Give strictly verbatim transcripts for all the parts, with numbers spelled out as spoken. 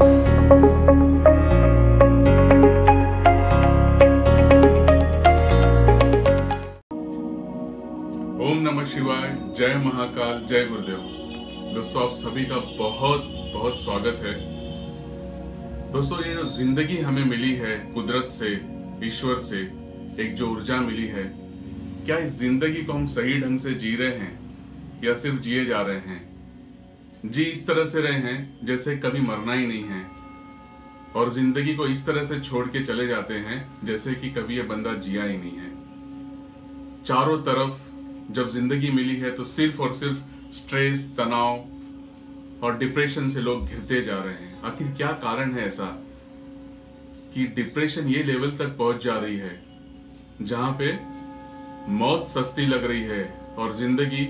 ओम नमः शिवाय। जय महाकाल, जय गुरुदेव। दोस्तों, आप सभी का बहुत बहुत स्वागत है। दोस्तों, ये जो जिंदगी हमें मिली है कुदरत से, ईश्वर से एक जो ऊर्जा मिली है, क्या इस जिंदगी को हम सही ढंग से जी रहे हैं या सिर्फ जिए जा रहे हैं? जी इस तरह से रहे हैं जैसे कभी मरना ही नहीं है, और जिंदगी को इस तरह से छोड़ के चले जाते हैं जैसे कि कभी ये बंदा जिया ही नहीं है। चारों तरफ जब जिंदगी मिली है तो सिर्फ और सिर्फ स्ट्रेस, तनाव और डिप्रेशन से लोग घिरते जा रहे हैं। आखिर क्या कारण है ऐसा कि डिप्रेशन ये लेवल तक पहुंच जा रही है जहां पे मौत सस्ती लग रही है और जिंदगी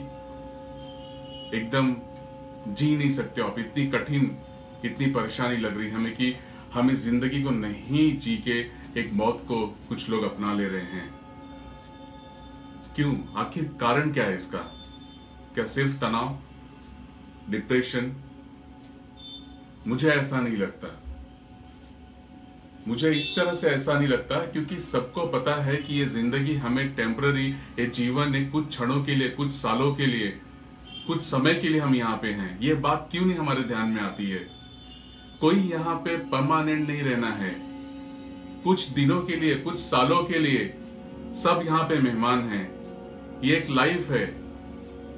एकदम जी नहीं सकते आप। इतनी कठिन, इतनी परेशानी लग रही है हमें कि हम इस जिंदगी को नहीं जी के एक मौत को कुछ लोग अपना ले रहे हैं। क्यों? आखिर कारण क्या है इसका? क्या सिर्फ तनाव, डिप्रेशन? मुझे ऐसा नहीं लगता, मुझे इस तरह से ऐसा नहीं लगता, क्योंकि सबको पता है कि ये जिंदगी हमें टेम्पररी, ये जीवन है कुछ क्षणों के लिए, कुछ सालों के लिए, कुछ समय के लिए हम यहाँ पे हैं। ये बात क्यों नहीं हमारे ध्यान में आती है? कोई यहाँ पे परमानेंट नहीं रहना है। कुछ दिनों के लिए, कुछ सालों के लिए सब यहाँ पे मेहमान हैं। ये एक लाइफ है।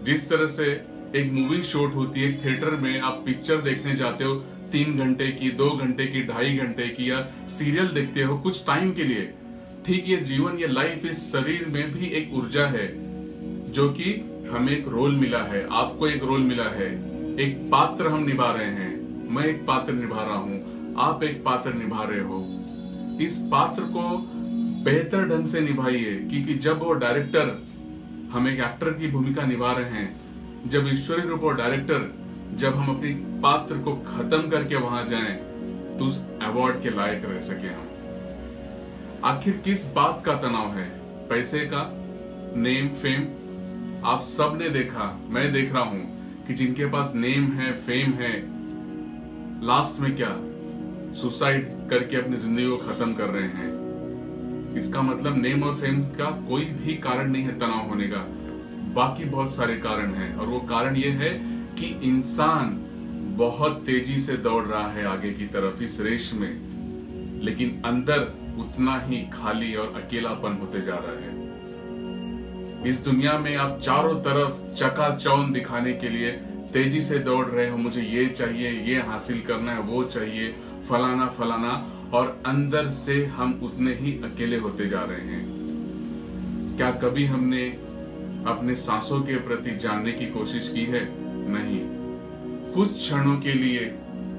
जिस तरह से एक मूवी शूट होती है, एक थिएटर में आप पिक्चर देखने जाते हो, तीन घंटे की, दो घंटे की, ढाई घंटे की, या सीरियल देखते हो कुछ टाइम के लिए। ठीक ये जीवन, ये लाइफ, इस शरीर में भी एक ऊर्जा है जो कि हमें एक रोल मिला है, आपको एक रोल मिला है, एक पात्र हम निभा रहे हैं। मैं एक पात्र निभा रहा हूँ, आप एक पात्र निभा रहे हो। इस पात्र को बेहतर ढंग से निभाइए, क्योंकि जब वो डायरेक्टर हम एक एक्टर की भूमिका निभा रहे हैं, जब ईश्वरी रूप और डायरेक्टर जब हम अपने पात्र को खत्म करके वहां जाएं, तो उस अवार्ड के लायक रह सके हम। आखिर किस बात का तनाव है? पैसे का, नेम, फेम? आप सबने देखा, मैं देख रहा हूं कि जिनके पास नेम है, फेम है, लास्ट में क्या सुसाइड करके अपनी जिंदगी को खत्म कर रहे हैं। इसका मतलब नेम और फेम का कोई भी कारण नहीं है तनाव होने का। बाकी बहुत सारे कारण हैं, और वो कारण ये है कि इंसान बहुत तेजी से दौड़ रहा है आगे की तरफ इस रेस में, लेकिन अंदर उतना ही खाली और अकेलापन होते जा रहा है। इस दुनिया में आप चारों तरफ चकाचौंध दिखाने के लिए तेजी से दौड़ रहे हो, मुझे ये चाहिए, ये हासिल करना है, वो चाहिए, फलाना फलाना, और अंदर से हम उतने ही अकेले होते जा रहे हैं। क्या कभी हमने अपने सांसों के प्रति जानने की कोशिश की है? नहीं। कुछ क्षणों के लिए,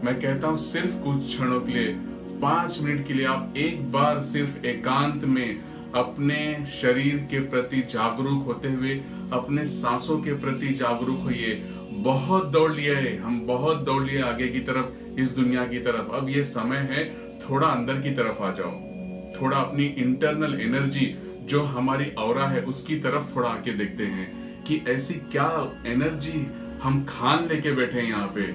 मैं कहता हूं सिर्फ कुछ क्षणों के लिए, पांच मिनट के लिए आप एक बार सिर्फ एकांत में अपने शरीर के प्रति जागरूक होते हुए अपने सांसों के प्रति जागरूक होइए। बहुत दौड़ लिया है हम, बहुत दौड़ लिए आगे की तरफ, इस दुनिया की तरफ। अब ये समय है थोड़ा अंदर की तरफ आ जाओ, थोड़ा अपनी इंटरनल एनर्जी जो हमारी औरा है उसकी तरफ थोड़ा आके देखते हैं कि ऐसी क्या एनर्जी हम खान लेके बैठे हैं यहाँ पे।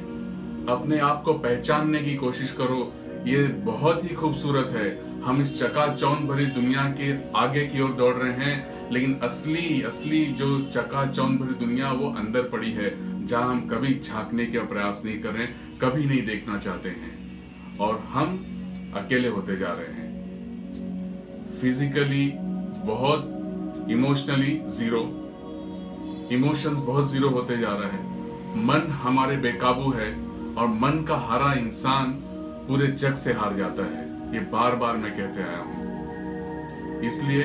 अपने आप को पहचानने की कोशिश करो, ये बहुत ही खूबसूरत है। हम इस चकाचौंध भरी दुनिया के आगे की ओर दौड़ रहे हैं, लेकिन असली असली जो चकाचौंध भरी दुनिया वो अंदर पड़ी है, जहाँ हम कभी झांकने का प्रयास नहीं कर रहे, कभी नहीं देखना चाहते हैं, और हम अकेले होते जा रहे हैं। फिजिकली बहुत, इमोशनली जीरो, इमोशंस बहुत जीरो होते जा रहा है। मन हमारे बेकाबू है, और मन का हारा इंसान पूरे जग से हार जाता है। ये बार बार मैं कहते आया हूं। इसलिए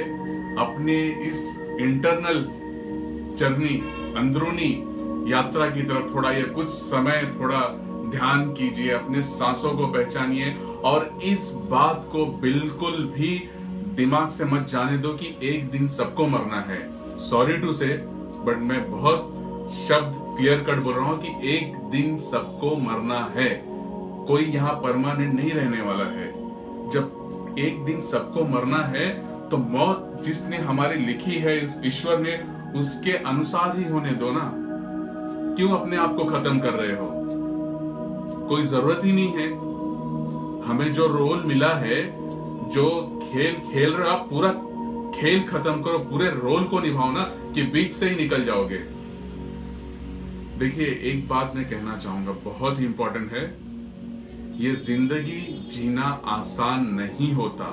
अपने इस इंटरनल जर्नी, अंदरूनी यात्रा की तरफ थोड़ा ये कुछ समय थोड़ा ध्यान कीजिए, अपने सांसों को पहचानिए, और इस बात को बिल्कुल भी दिमाग से मत जाने दो कि एक दिन सबको मरना है। सॉरी टू से, बट मैं बहुत शब्द क्लियर कट बोल रहा हूं कि एक दिन सबको मरना है। कोई यहाँ परमानेंट नहीं रहने वाला है। जब एक दिन सबको मरना है तो मौत जिसने हमारी लिखी है ईश्वर ने, उसके अनुसार ही होने दो ना। क्यों अपने आप को खत्म कर रहे हो? कोई जरूरत ही नहीं है। हमें जो रोल मिला है, जो खेल खेल रहा, पूरा खेल खत्म करो, पूरे रोल को निभाओ ना, कि बीच से ही निकल जाओगे। देखिए एक बात मैं कहना चाहूंगा, बहुत ही इंपॉर्टेंट है, ये जिंदगी जीना आसान नहीं होता,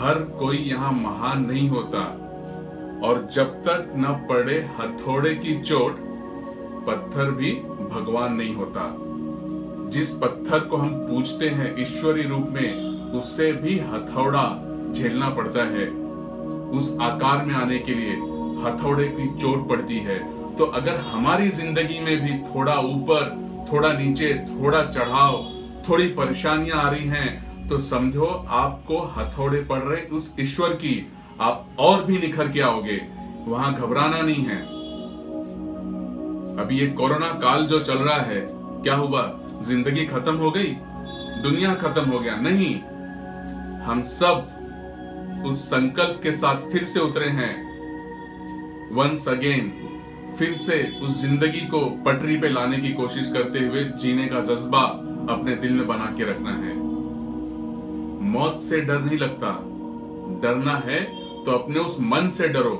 हर कोई यहाँ महान नहीं होता, और जब तक न पड़े हथौड़े की चोट, पत्थर भी भगवान नहीं होता। जिस पत्थर को हम पूजते हैं ईश्वरी रूप में, उससे भी हथौड़ा झेलना पड़ता है। उस आकार में आने के लिए हथौड़े की चोट पड़ती है। तो अगर हमारी जिंदगी में भी थोड़ा ऊपर, थोड़ा नीचे, थोड़ा चढ़ाव, थोड़ी परेशानियां आ रही हैं, तो समझो आपको हथौड़े पड़ रहे उस ईश्वर की, आप और भी निखर के आओगे। वहां घबराना नहीं है। अभी ये कोरोना काल जो चल रहा है, क्या हुआ, जिंदगी खत्म हो गई, दुनिया खत्म हो गया? नहीं, हम सब उस संकल्प के साथ फिर से उतरे हैं, वंस अगेन फिर से उस जिंदगी को पटरी पे लाने की कोशिश करते हुए जीने का जज्बा अपने दिल में बना के रखना है। मौत से डर नहीं लगता, डरना है तो अपने उस मन से डरो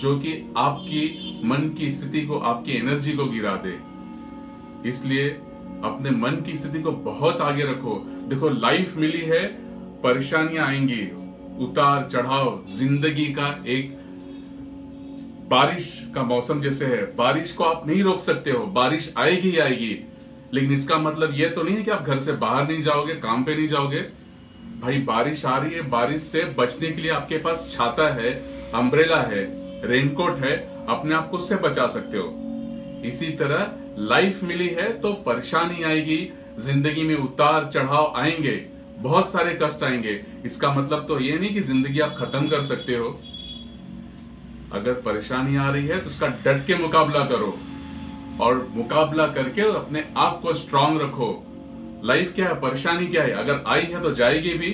जो कि आपकी मन की स्थिति को, आपकी एनर्जी को गिरा दे। इसलिए अपने मन की स्थिति को बहुत आगे रखो। देखो लाइफ मिली है, परेशानियां आएंगी, उतार चढ़ाव जिंदगी का, एक बारिश का मौसम जैसे है, बारिश को आप नहीं रोक सकते हो, बारिश आएगी ही आएगी। लेकिन इसका मतलब यह तो नहीं है कि आप घर से बाहर नहीं जाओगे, काम पे नहीं जाओगे। भाई बारिश आ रही है, बारिश से बचने के लिए आपके पास छाता है, अम्ब्रेला है, रेनकोट है, अपने आप को उससे बचा सकते हो। इसी तरह लाइफ मिली है तो परेशानी आएगी, जिंदगी में उतार चढ़ाव आएंगे, बहुत सारे कष्ट आएंगे। इसका मतलब तो ये नहीं कि जिंदगी आप खत्म कर सकते हो। अगर परेशानी आ रही है तो उसका डट के मुकाबला करो, और मुकाबला करके अपने आप को स्ट्रांग रखो। लाइफ क्या है, परेशानी क्या है, अगर आई है तो जाएगी भी,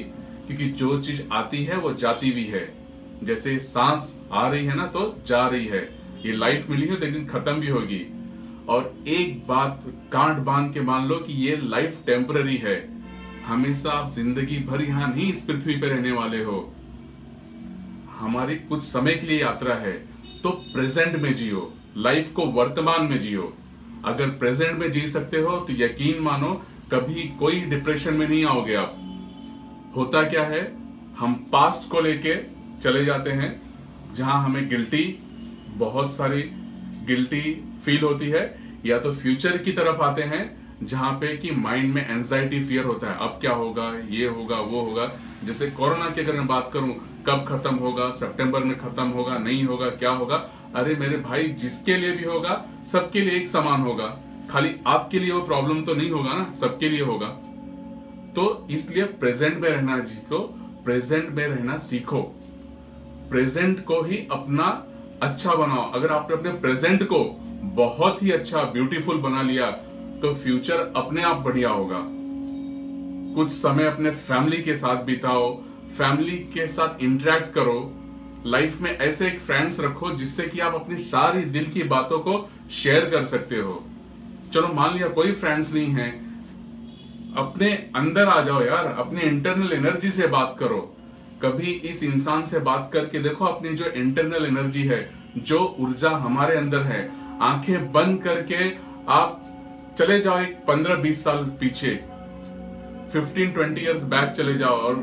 क्योंकि जो चीज आती है वो जाती भी है। जैसे सांस आ रही है ना तो जा रही है, ये लाइफ मिली है तो एक दिन खत्म भी होगी। और एक बात गांठ बांध के मान लो कि ये लाइफ टेम्पररी है, हमेशा आप जिंदगी भर यहाँ नहीं इस पृथ्वी पर रहने वाले हो। हमारी कुछ समय के लिए यात्रा है, तो प्रेजेंट में जियो, लाइफ को वर्तमान में जियो। अगर प्रेजेंट में जी सकते हो तो यकीन मानो कभी कोई डिप्रेशन में नहीं आओगे आप। होता क्या है, हम पास्ट को लेके चले जाते हैं, जहां हमें गिल्टी, बहुत सारी गिल्टी फील होती है, या तो फ्यूचर की तरफ आते हैं जहां पे कि माइंड में एंजाइटी, फियर होता है, अब क्या होगा, ये होगा, वो होगा। जैसे कोरोना की अगर मैं बात करूं, कब खत्म होगा, सितंबर में खत्म होगा, नहीं होगा, क्या होगा? अरे मेरे भाई, जिसके लिए भी होगा सबके लिए एक समान होगा, खाली आपके लिए वो प्रॉब्लम तो नहीं होगा ना, सबके लिए होगा। तो इसलिए प्रेजेंट में रहना सीखो, प्रेजेंट में रहना सीखो, प्रेजेंट को ही अपना अच्छा बनाओ। अगर आपने अपने प्रेजेंट को बहुत ही अच्छा, ब्यूटीफुल बना लिया, तो फ्यूचर अपने आप बढ़िया होगा। कुछ समय अपने फैमिली के साथ बिताओ, फैमिली के साथ इंटरेक्ट करो, लाइफ में ऐसे एक फ्रेंड्स रखो जिससे कि आप अपनी सारी दिल की बातों को शेयर कर सकते हो। चलो मान लिया कोई फ्रेंड्स नहीं है, अपने अंदर आ जाओ यार, अपने इंटरनल एनर्जी से बात करो। कभी इस इंसान से बात करके देखो, अपनी जो इंटरनल एनर्जी है, जो ऊर्जा हमारे अंदर है, आंखें बंद करके आप चले जाओ एक पंद्रह बीस साल पीछे, फिफ्टीन ट्वेंटी ईयर्स बैक चले जाओ, और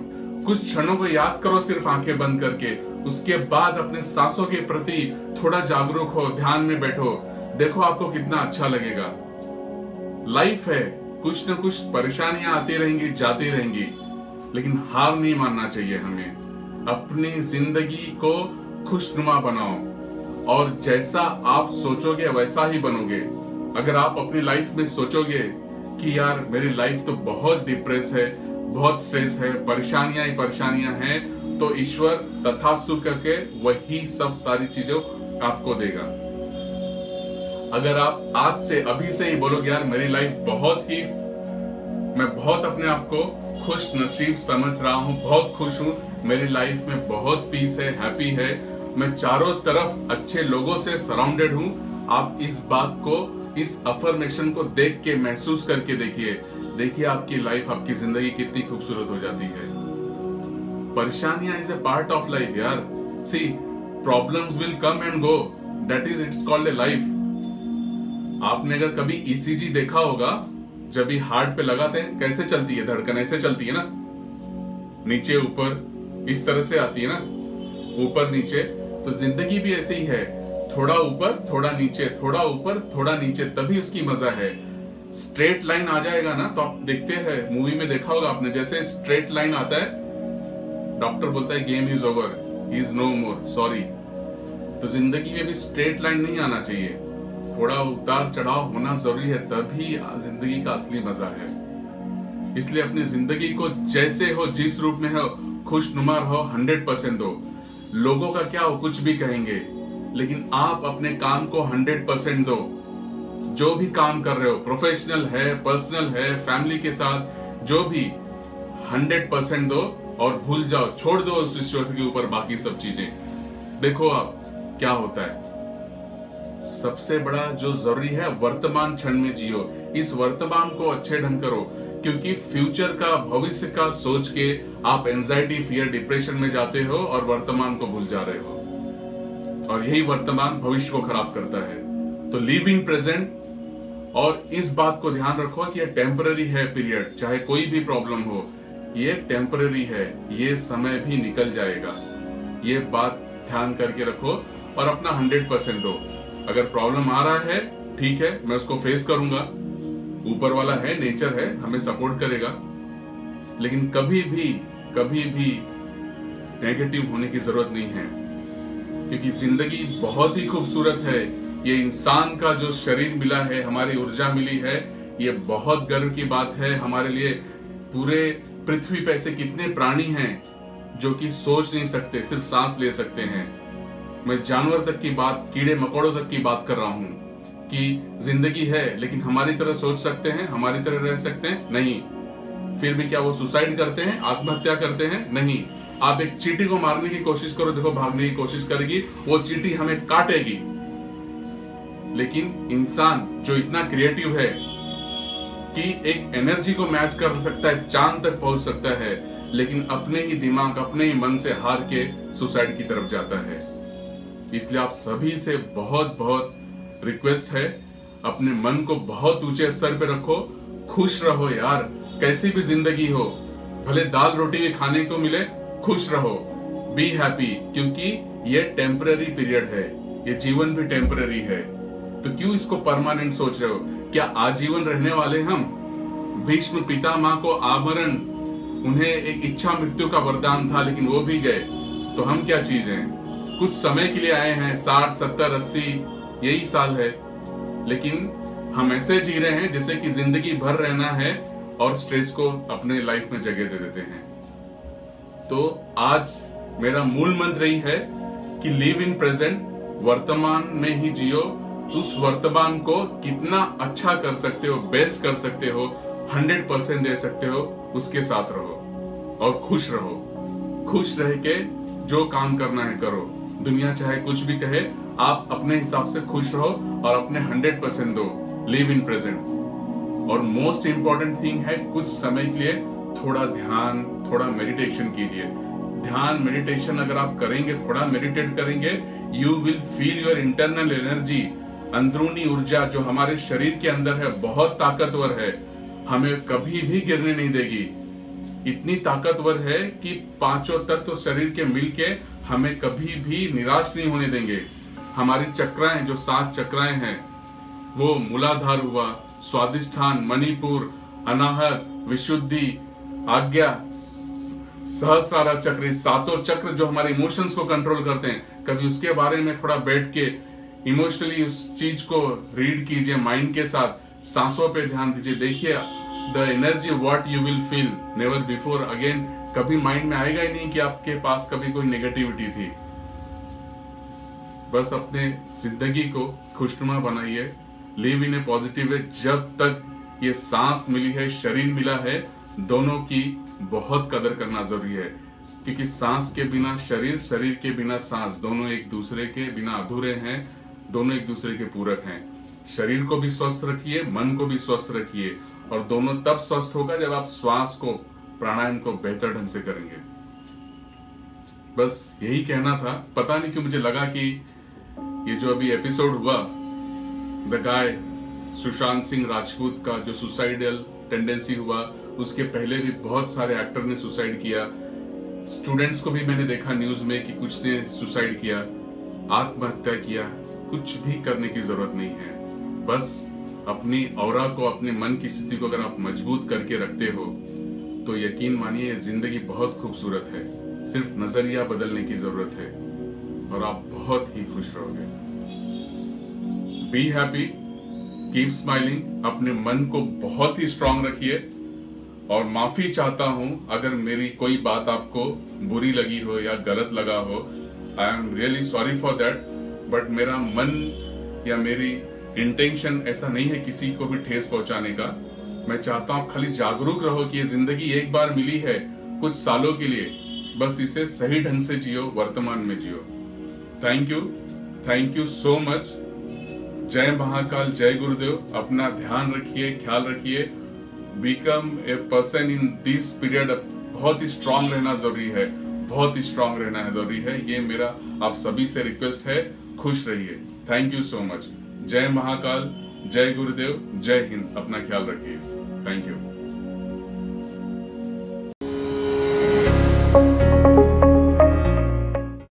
कुछ क्षणों को याद करो सिर्फ आंखें बंद करके। उसके बाद अपने सांसों के प्रति थोड़ा जागरूक हो, ध्यान में बैठो, देखो आपको कितना अच्छा लगेगा। लाइफ है, कुछ न कुछ परेशानियां आती रहेंगी, जाती रहेंगी, लेकिन हार नहीं मानना चाहिए हमें। अपनी जिंदगी को खुशनुमा बनाओ, और जैसा आप सोचोगे वैसा ही बनोगे। अगर आप अपनी लाइफ में सोचोगे कि यार मेरी लाइफ तो बहुत डिप्रेस है, बहुत स्ट्रेस है, परेशानियां ही परेशानियां हैं, तो ईश्वर तथास्तु करके वही सब सारी चीजों आपको देगा। अगर आप आज से, अभी से ही बोलोगे यार मेरी लाइफ बहुत ही, मैं बहुत अपने आप को खुश नसीब समझ रहा हूँ, बहुत खुश हूँ, मेरी लाइफ में बहुत पीस है, हैप्पी है, मैं चारों तरफ अच्छे लोगों से सराउंडेड हूँ। आप इस बात को, इस अफर्मेशन को देख के, महसूस करके देखिए, देखिए आपकी लाइफ, आपकी जिंदगी कितनी खूबसूरत हो जाती है। परेशानियां is a part of life यार। See problems will come and go, that is it's called a life. आपने अगर कभी ईसीजी देखा होगा, जब भी हार्ट पे लगाते हैं कैसे चलती है धड़कन, ऐसे चलती है ना, नीचे ऊपर, इस तरह से आती है ना, ऊपर नीचे। तो जिंदगी भी ऐसे ही है, थोड़ा ऊपर थोड़ा नीचे, थोड़ा ऊपर थोड़ा नीचे, तभी उसकी मजा है। स्ट्रेट लाइन आ जाएगा ना, तो आप देखते हैं मूवी में देखा होगा आपने, जैसे स्ट्रेट लाइन आता है डॉक्टर बोलता है game is over, he is no more sorry. तो जिंदगी में भी स्ट्रेट लाइन नहीं आना चाहिए, थोड़ा उतार चढ़ाव होना जरूरी है, तभी जिंदगी का असली मजा है। इसलिए अपनी जिंदगी को जैसे हो, जिस रूप में हो, खुशनुमार हो, हंड्रेड परसेंट हो। लोगों का क्या हो, कुछ भी कहेंगे, लेकिन आप अपने काम को हंड्रेड परसेंट दो। जो भी काम कर रहे हो, प्रोफेशनल है, पर्सनल है, फैमिली के साथ, जो भी, हंड्रेड परसेंट दो और भूल जाओ, छोड़ दो उस ईश्वर के ऊपर बाकी सब चीजें। देखो आप क्या होता है। सबसे बड़ा जो जरूरी है, वर्तमान क्षण में जियो, इस वर्तमान को अच्छे ढंग करो, क्योंकि फ्यूचर का, भविष्य का सोच के आप एंजाइटी, फियर, डिप्रेशन में जाते हो और वर्तमान को भूल जा रहे हो, और यही वर्तमान भविष्य को खराब करता है। तो लिव इन प्रेजेंट, और इस बात को ध्यान रखो कि ये टेम्पररी है पीरियड, चाहे कोई भी प्रॉब्लम हो, ये टेम्पररी है, ये समय भी निकल जाएगा। ये बात ध्यान करके रखो और अपना हंड्रेड परसेंट दो। अगर प्रॉब्लम आ रहा है, ठीक है, मैं उसको फेस करूंगा, ऊपर वाला है, नेचर है, हमें सपोर्ट करेगा, लेकिन कभी भी कभी भी नेगेटिव होने की जरूरत नहीं है, क्योंकि जिंदगी बहुत ही खूबसूरत है। ये इंसान का जो शरीर मिला है, हमारी ऊर्जा मिली है, ये बहुत गर्व की बात है हमारे लिए। पूरे पृथ्वी पर ऐसे कितने प्राणी हैं जो कि सोच नहीं सकते, सिर्फ सांस ले सकते हैं। मैं जानवर तक की बात, कीड़े मकोड़ों तक की बात कर रहा हूं कि जिंदगी है, लेकिन हमारी तरह सोच सकते हैं, हमारी तरह रह सकते हैं? नहीं। फिर भी क्या वो सुसाइड करते हैं, आत्महत्या करते हैं? नहीं। आप एक चींटी को मारने की कोशिश करो, देखो भागने की कोशिश करेगी, वो चींटी हमें काटेगी। लेकिन इंसान जो इतना क्रिएटिव है कि एक एनर्जी को मैच कर सकता है, चांद तक पहुंच सकता है, लेकिन अपने ही दिमाग, अपने ही मन से हार के सुसाइड की तरफ जाता है। इसलिए आप सभी से बहुत बहुत रिक्वेस्ट है, अपने मन को बहुत ऊंचे स्तर पे रखो, खुश रहो यार। कैसी भी जिंदगी हो, भले दाल रोटी भी खाने को मिले, खुश रहो, बी हैप्पी, क्योंकि ये टेम्पररी पीरियड है, ये जीवन भी टेम्पररी है। तो क्यों इसको परमानेंट सोच रहे हो? क्या आजीवन रहने वाले हम? भीष्म पितामह को आमरण, उन्हें एक इच्छा मृत्यु का वरदान था, लेकिन वो भी गए। तो हम क्या चीज हैं? कुछ समय के लिए आए हैं, साठ सत्तर अस्सी यही साल है, लेकिन हम ऐसे जी रहे हैं जैसे कि जिंदगी भर रहना है, और स्ट्रेस को अपने लाइफ में जगह दे देते हैं। तो आज मेरा मूल मंत्र यही है कि लिव इन प्रेजेंट, वर्तमान में ही जियो। उस वर्तमान को कितना अच्छा कर सकते हो, बेस्ट कर सकते हो, हंड्रेड परसेंट दे सकते हो, उसके साथ रहो और खुश रहो। खुश रह के जो काम करना है करो, दुनिया चाहे कुछ भी कहे, आप अपने हिसाब से खुश रहो और अपने हंड्रेड परसेंट दो, लिव इन प्रेजेंट। और मोस्ट इंपॉर्टेंट थिंग है, कुछ समय के लिए थोड़ा ध्यान, थोड़ा मेडिटेशन कीजिए। ध्यान, मेडिटेशन अगर आप करेंगे, थोड़ा मेडिटेट करेंगे, you will feel your internal energy, अंदरूनी ऊर्जा जो हमारे शरीर के अंदर है, बहुत ताकतवर है, हमें कभी भी गिरने नहीं देगी। इतनी ताकतवर है कि पांचों तत्व शरीर के मिलके हमें कभी भी निराश नहीं होने देंगे। हमारी चक्राएं, जो सात चक्राएं हैं, वो मूलाधार हुआ, स्वादिष्ठान, मणिपुर, अनाहत, विशुद्धि, आज्ञा, सहस्रारा चक्र, सातों चक्र जो हमारे इमोशंस को कंट्रोल करते हैं। कभी उसके बारे में थोड़ा बैठ के इमोशनली उस चीज को रीड कीजिए, माइंड के साथ, सांसों पे ध्यान दीजिए। देखिए the energy what you will feel never before again. कभी माइंड में आएगा ही नहीं कि आपके पास कभी कोई नेगेटिविटी थी। बस अपने जिंदगी को खुशनुमा बनाइए, live in A positive way. जब तक ये सांस मिली है, शरीर मिला है, दोनों की बहुत कदर करना जरूरी है, क्योंकि सांस के बिना शरीर, शरीर के बिना सांस, दोनों एक दूसरे के बिना अधूरे हैं, दोनों एक दूसरे के पूरक हैं। शरीर को भी स्वस्थ रखिए, मन को भी स्वस्थ रखिए, और दोनों तब स्वस्थ होगा जब आप श्वास को, प्राणायाम को बेहतर ढंग से करेंगे। बस यही कहना था। पता नहीं क्यों मुझे लगा कि ये जो अभी एपिसोड हुआ द गाय सुशांत सिंह राजपूत का, जो सुसाइडल टेंडेंसी हुआ, उसके पहले भी बहुत सारे एक्टर ने सुसाइड किया। स्टूडेंट्स को भी मैंने देखा न्यूज में कि कुछ ने सुसाइड किया, आत्महत्या किया। कुछ भी करने की जरूरत नहीं है। बस अपनी औरा को, अपने मन की स्थिति को अगर आप मजबूत करके रखते हो तो यकीन मानिए जिंदगी बहुत खूबसूरत है। सिर्फ नजरिया बदलने की जरूरत है और आप बहुत ही खुश रहोगे। बी हैप्पी, कीप स्माइलिंग, अपने मन को बहुत ही स्ट्रांग रखिए। और माफी चाहता हूं अगर मेरी कोई बात आपको बुरी लगी हो या गलत लगा हो। I am really sorry for that. But मेरा मन या मेरी इंटेंशन ऐसा नहीं है किसी को भी ठेस पहुंचाने का। मैं चाहता हूं खाली जागरूक रहो कि ये जिंदगी एक बार मिली है, कुछ सालों के लिए। बस इसे सही ढंग से जियो, वर्तमान में जियो। Thank you, thank you so much. जय महाकाल, जय गुरुदेव। अपना ध्यान रखिए, ख्याल रखिए। Become a person in this period बहुत ही स्ट्रांग रहना जरूरी है, बहुत ही स्ट्रांग रहना है जरूरी है। ये मेरा आप सभी से रिक्वेस्ट है। खुश रहिए। Thank you so much. जय महाकाल, जय गुरुदेव, जय हिंद। अपना ख्याल रखिए। Thank you.